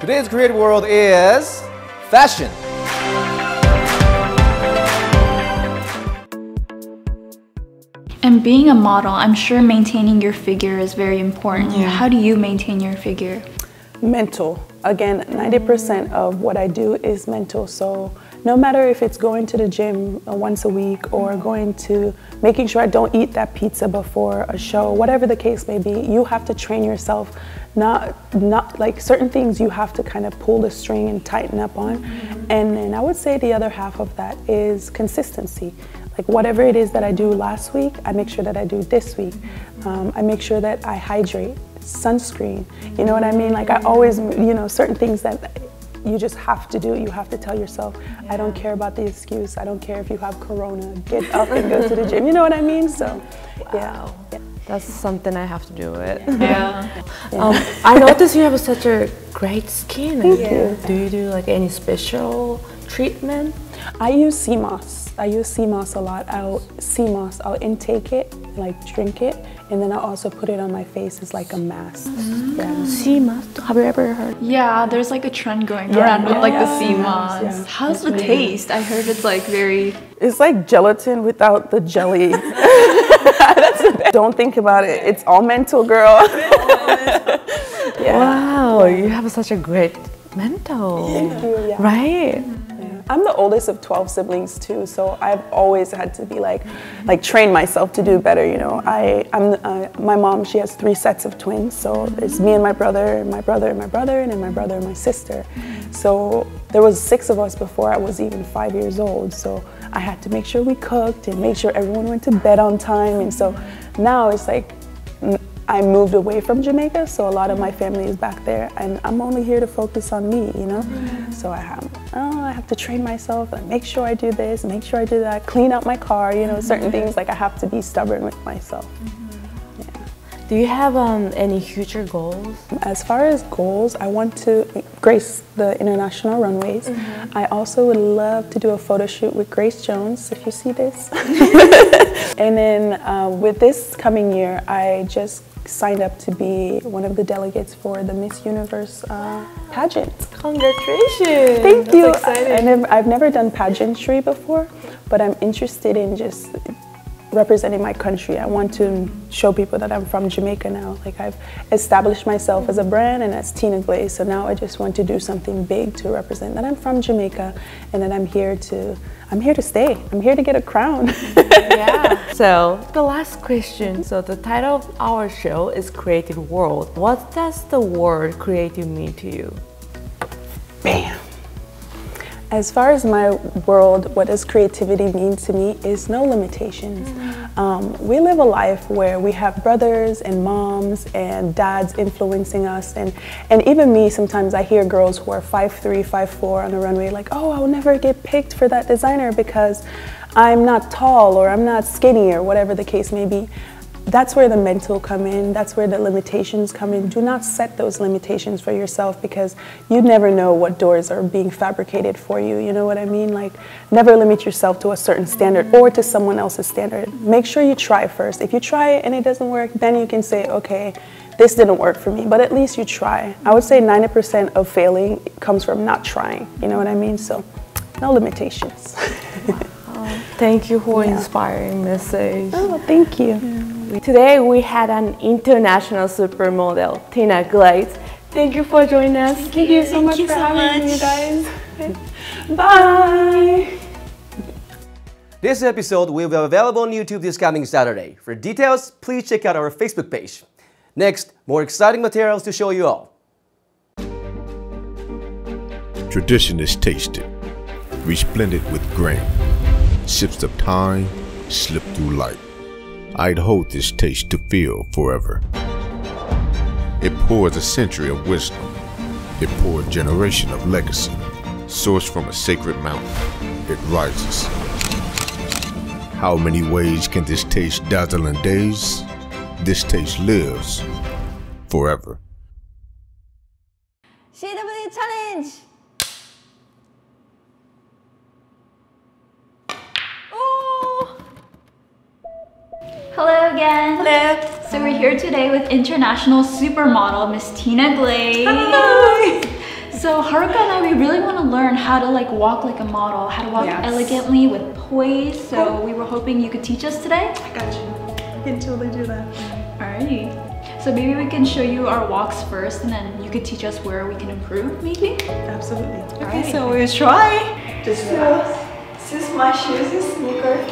Today's Creative World is fashion. And being a model, I'm sure maintaining your figure is very important. Yeah. How do you maintain your figure? Mental. Again, 90% of what I do is mental. So no matter if it's going to the gym once a week or going to making sure I don't eat that pizza before a show, whatever the case may be, you have to train yourself. Not like certain things you have to kind of pull the string and tighten up on. And then I would say the other half of that is consistency. Like whatever it is that I do last week, I make sure that I do this week. I make sure that I hydrate, sunscreen, you know what I mean? Like I always, you know, certain things that you just have to do, you have to tell yourself, I don't care about the excuse, I don't care if you have corona, get up and go to the gym, you know what I mean? So, wow. Yeah. That's something I have to do with. Yeah. I noticed you have such a great skin. Thank you. Do you do like any special treatment? I use sea moss. I use sea moss a lot. I'll intake it, like drink it, and then I also put it on my face as like a mask. Yeah. Sea moss? Have you ever heard? Yeah, there's like a trend going around with like the sea moss. Yeah. How's the taste? I heard it's like very... It's like gelatin without the jelly. That's the best. Don't think about it. It's all mental, girl. Yeah. Wow, you have such a great mental. Thank you. Yeah. Right? I'm the oldest of 12 siblings too, so I've always had to be like train myself to do better, you know. My mom, she has 3 sets of twins, so it's me and my brother, and my brother, and my brother, and then my brother and my sister. So there was 6 of us before I was even 5 years old, so I had to make sure we cooked and make sure everyone went to bed on time, and so now it's like, I moved away from Jamaica, so a lot of my family is back there, and I'm only here to focus on me, you know? So I have to train myself, and make sure I do this, make sure I do that, clean out my car, you know, certain things, like I have to be stubborn with myself. Yeah. Do you have any future goals? As far as goals, I want to grace the international runways. I also would love to do a photo shoot with Grace Jones, if you see this. And then with this coming year, I just signed up to be one of the delegates for the Miss Universe pageant. Congratulations! Thank you! That's exciting. I've never done pageantry before, but I'm interested in just representing my country. I want to show people that I'm from Jamaica now. Like I've established myself as a brand and as Tina Glaze, so now I just want to do something big to represent that I'm from Jamaica and that I'm here to stay. I'm here to get a crown. Yeah. So the last question. So the title of our show is Creative World. What does the word creative mean to you? Bam. As far as my world, what does creativity mean to me is no limitations. We live a life where we have brothers and moms and dads influencing us, and even me, sometimes I hear girls who are 5'3", 5'4" on the runway like, oh, I'll never get picked for that designer because I'm not tall or I'm not skinny or whatever the case may be. That's where the mental come in, that's where the limitations come in. Do not set those limitations for yourself because you never know what doors are being fabricated for you, you know what I mean? Like, never limit yourself to a certain standard or to someone else's standard. Make sure you try first. If you try it and it doesn't work, then you can say, okay, this didn't work for me, but at least you try. I would say 90% of failing comes from not trying, you know what I mean? So, no limitations. Thank you for inspiring message. Oh, thank you. Yeah. Today we had an international supermodel, Tina Glaze. Thank you for joining us. Thank you so much for having me, you guys. Okay. Bye. This episode will be available on YouTube this coming Saturday. For details, please check out our Facebook page. Next, more exciting materials to show you all. Tradition is tasted, resplendent with grain. Sips of time slip through light. I'd hold this taste to feel forever. It pours a century of wisdom. It pours a generation of legacy. Sourced from a sacred mountain, it rises. How many ways can this taste dazzle in days? This taste lives forever. CW Challenge! Hello again. Hello. So we're here today with international supermodel Miss Tina Glaze. Hi. So Haruka and I, we really want to learn how to like walk like a model, how to walk elegantly with poise. So we were hoping you could teach us today. I got you. I can totally do that. Alrighty. So maybe we can show you our walks first, and then you could teach us where we can improve, maybe? Absolutely. Okay, so we'll try. Just this is my shoes and sneaker.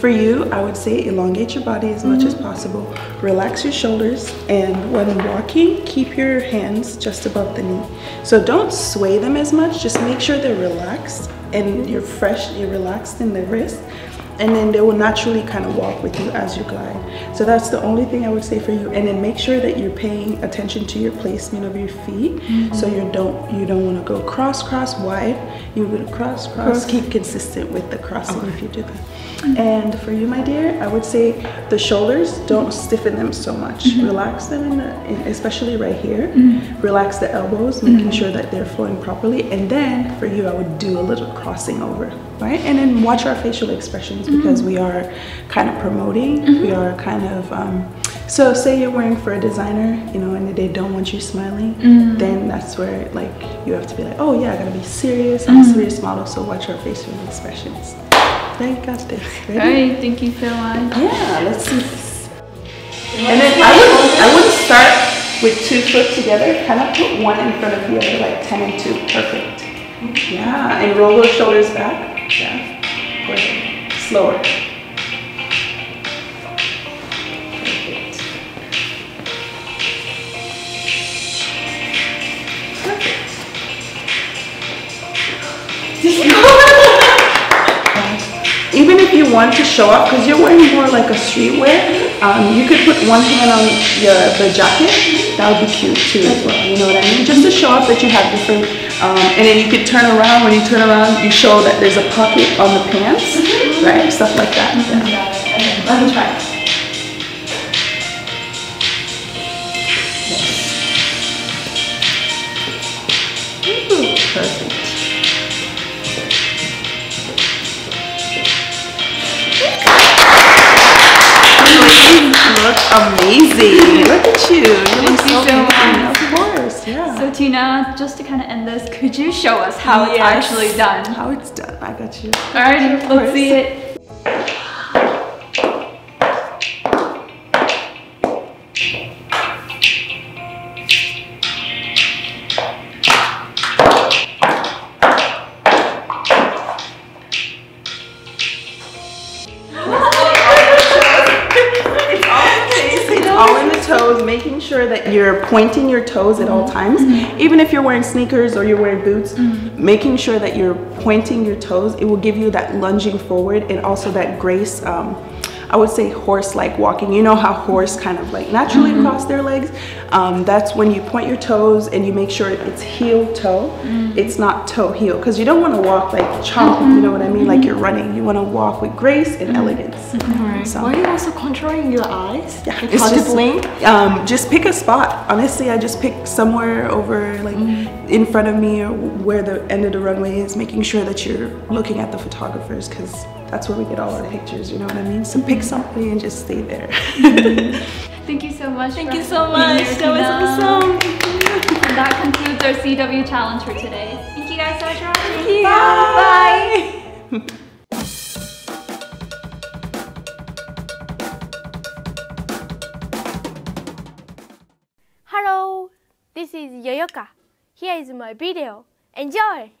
For you, I would say elongate your body as much as possible. Relax your shoulders, and when walking, keep your hands just above the knee. So don't sway them as much, just make sure they're relaxed and you're fresh, you're relaxed in the wrist, and then they will naturally kind of walk with you as you glide. So that's the only thing I would say for you. And then make sure that you're paying attention to your placement of your feet. So you don't want to go cross, wide. You would cross, keep consistent with the crossing if you do that. And for you, my dear, I would say the shoulders, don't stiffen them so much. Relax them, especially right here. Relax the elbows, making sure that they're flowing properly. And then for you, I would do a little crossing over, right? And then watch our facial expressions because we are kind of promoting, we are kind of, so say you're wearing for a designer, you know, and they don't want you smiling, then that's where like you have to be like, oh yeah, I gotta be serious, I'm a serious model, so watch our facial expressions. I got this. Ready? All right, thank you so much. Yeah, let's do this. And then I would start with 2 foot together. Kind of put one in front of the other, like 10 and 2. Perfect. Yeah, and roll those shoulders back. Yeah. Go ahead. Slower. Perfect. Perfect. Even if you want to show up, because you're wearing more like a streetwear, you could put one hand on the jacket. That would be cute too as well, you know what I mean? Just to show up that you have different, and then you could turn around. When you turn around, you show that there's a pocket on the pants, right? Stuff like that. Yeah. Okay, let me try. Ooh, perfect. Amazing! Look at you. Thank you so much. Of course, yeah. So Tina, just to kind of end this, could you show us how it's actually done? How it's done. I got you. All right, let's see it. That you're pointing your toes at all times, even if you're wearing sneakers or you're wearing boots, making sure that you're pointing your toes. It will give you that lunging forward and also that grace, I would say horse-like walking. You know how horse kind of like naturally cross their legs? That's when you point your toes and you make sure it's heel-toe, it's not toe-heel, because you don't want to walk like chomp, you know what I mean, like you're running. You want to walk with grace and elegance. Right. So. Why are you also controlling your eyes? Yeah, like it's just, blink? Just pick a spot. Honestly, I just pick somewhere over like in front of me or where the end of the runway is, making sure that you're looking at the photographers, because that's where we get all our pictures, you know what I mean? So pick something and just stay there. Thank you so much. Thank you so much. That was awesome. And that concludes our CW challenge for today. Thank you guys so much for watching. Bye. Bye. Hello, this is Yoyoka. Here is my video. Enjoy!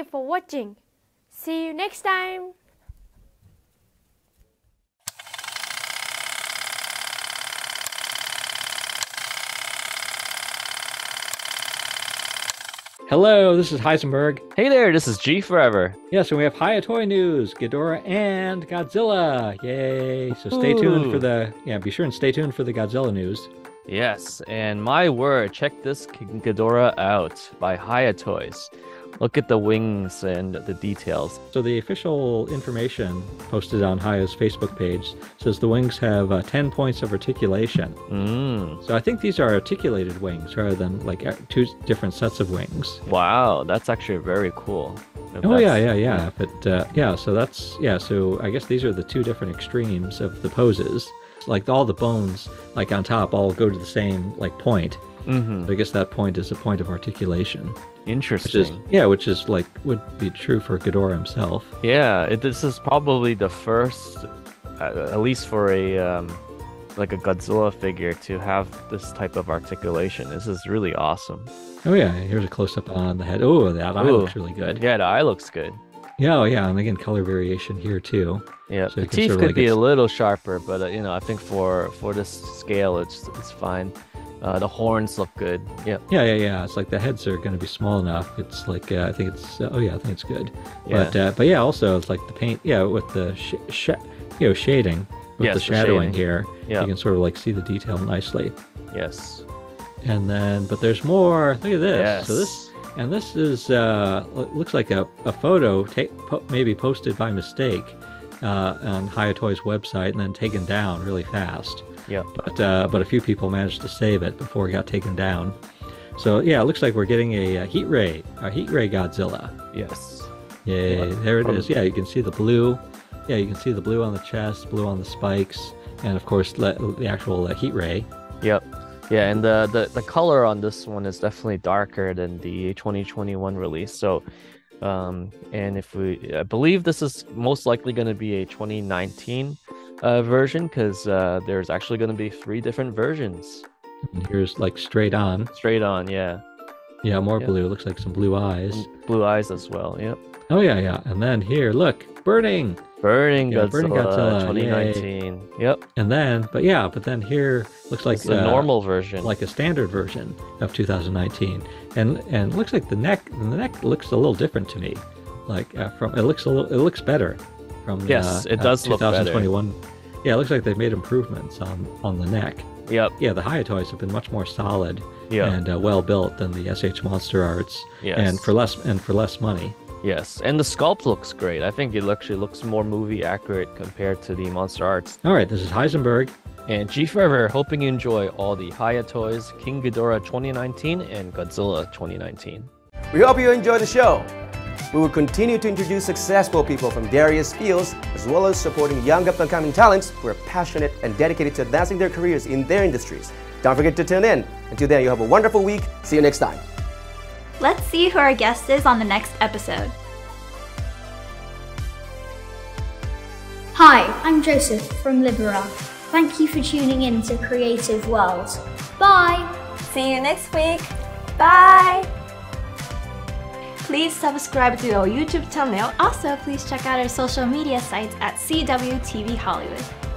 you for watching. See you next time. Hello, this is Heisenberg. Hey there, this is G Forever. Yes, and we have Hiya Toy News, Ghidorah and Godzilla. Yay! So stay tuned for the Be sure and stay tuned for the Godzilla news. Yes, and my word, check this King Ghidorah out by Hiya Toys. Look at the wings and the details. So the official information posted on Hiya's Facebook page says the wings have 10 points of articulation. So I think these are articulated wings rather than like two different sets of wings. Wow, that's actually very cool. Yeah. But so that's, so I guess these are the two different extremes of the poses. Like all the bones, like on top, all go to the same like point. So I guess that point is a point of articulation. Interesting. Which is like would be true for Ghidorah himself. Yeah, this is probably the first, at least for a like a Godzilla figure, to have this type of articulation. This is really awesome. Oh yeah, here's a close up on the head. Oh, that eye looks really good. Yeah, the eye looks good. Yeah, oh yeah, and again, color variation here too. Yeah, so the teeth could be a little sharper, but I think for this scale, it's fine. The horns look good. Yeah. It's like the heads are going to be small enough. It's like I think it's good. Yeah. But yeah, also it's like the paint. Yeah, with the shading, with the shadowing here, you can sort of like see the detail nicely. Yes. And then, but there's more. Look at this. Yes. So this is looks like a photo maybe posted by mistake on Hiya Toys website and then taken down really fast. Yeah, but a few people managed to save it before it got taken down. So yeah, it looks like we're getting a heat ray Godzilla. Yes. Yay! Yeah, there it is. Yeah, you can see the blue. Yeah, you can see the blue on the chest, blue on the spikes, and of course the actual heat ray. Yep. Yeah, and the color on this one is definitely darker than the 2021 release. So, and I believe this is most likely going to be a 2019. Version, because there's actually going to be 3 different versions. Here's like straight on. Yeah, more blue. Looks like some blue eyes as well. Yep. Oh yeah. And then here, look, burning Godzilla 2019. Yay. Yep. And then but then here looks like the normal version, like a standard version of 2019, and looks like the neck looks a little different to me, like it looks better. Yes, it does look better. 2021. Yeah, it looks like they've made improvements on the neck. Yep. Yeah, the Hiya Toys have been much more solid and well built than the SH Monster Arts. Yes. And for less money. Yes, and the sculpt looks great. I think it actually looks more movie accurate compared to the Monster Arts. All right, this is Heisenberg and G Forever. Hoping you enjoy all the Hiya Toys, King Ghidorah 2019 and Godzilla 2019. We hope you enjoy the show. We will continue to introduce successful people from various fields, as well as supporting young up-and-coming talents who are passionate and dedicated to advancing their careers in their industries. Don't forget to tune in. Until then, you have a wonderful week. See you next time. Let's see who our guest is on the next episode. Hi, I'm Joseph from Libera. Thank you for tuning in to Creative World. Bye. See you next week. Bye. Please subscribe to our YouTube channel. Also, please check out our social media sites at CWTV Hollywood.